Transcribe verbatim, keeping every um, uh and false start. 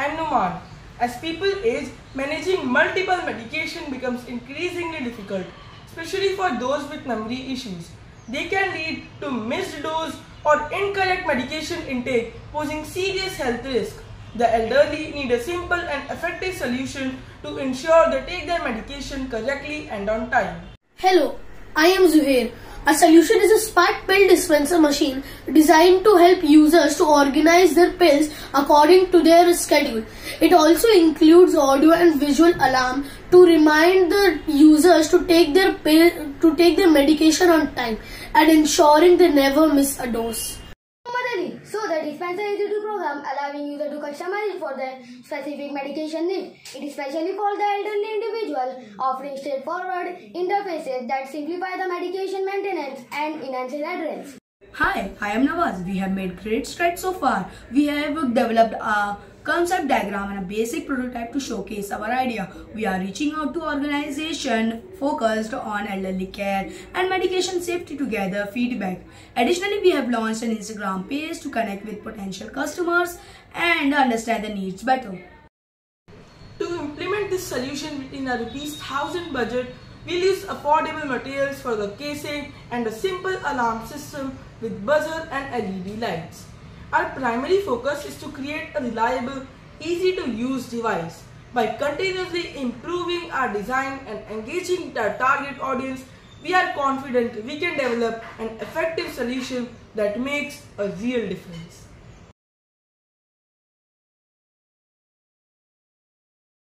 I am Numan. As people age, managing multiple medication becomes increasingly difficult, especially for those with memory issues. They can lead to missed dose or incorrect medication intake, posing serious health risk. The elderly need a simple and effective solution to ensure they take their medication correctly and on time. Hello, I am Zuhair. A solution is a smart pill dispenser machine designed to help users to organize their pills according to their schedule. It also includes audio and visual alarm to remind the users to take their pill to take their medication on time and ensuring they never miss a dose. So the dispenser is a program allowing users to customize it for their specific medication needs. It is specially for the elderly individual, offering straightforward interfaces that simplify the medication maintenance and enhance adherence. Hi, I am Nawaz. We have made great strides so far. We have developed a concept diagram and a basic prototype to showcase our idea. We are reaching out to organizations focused on elderly care and medication safety to gather feedback. Additionally, we have launched an Instagram page to connect with potential customers and understand their needs better. To implement this solution within a rupees thousand budget, we'll use affordable materials for the casing and a simple alarm system with buzzer and L E D lights. Our primary focus is to create a reliable, easy-to-use device. By continuously improving our design and engaging our target audience, we are confident we can develop an effective solution that makes a real difference.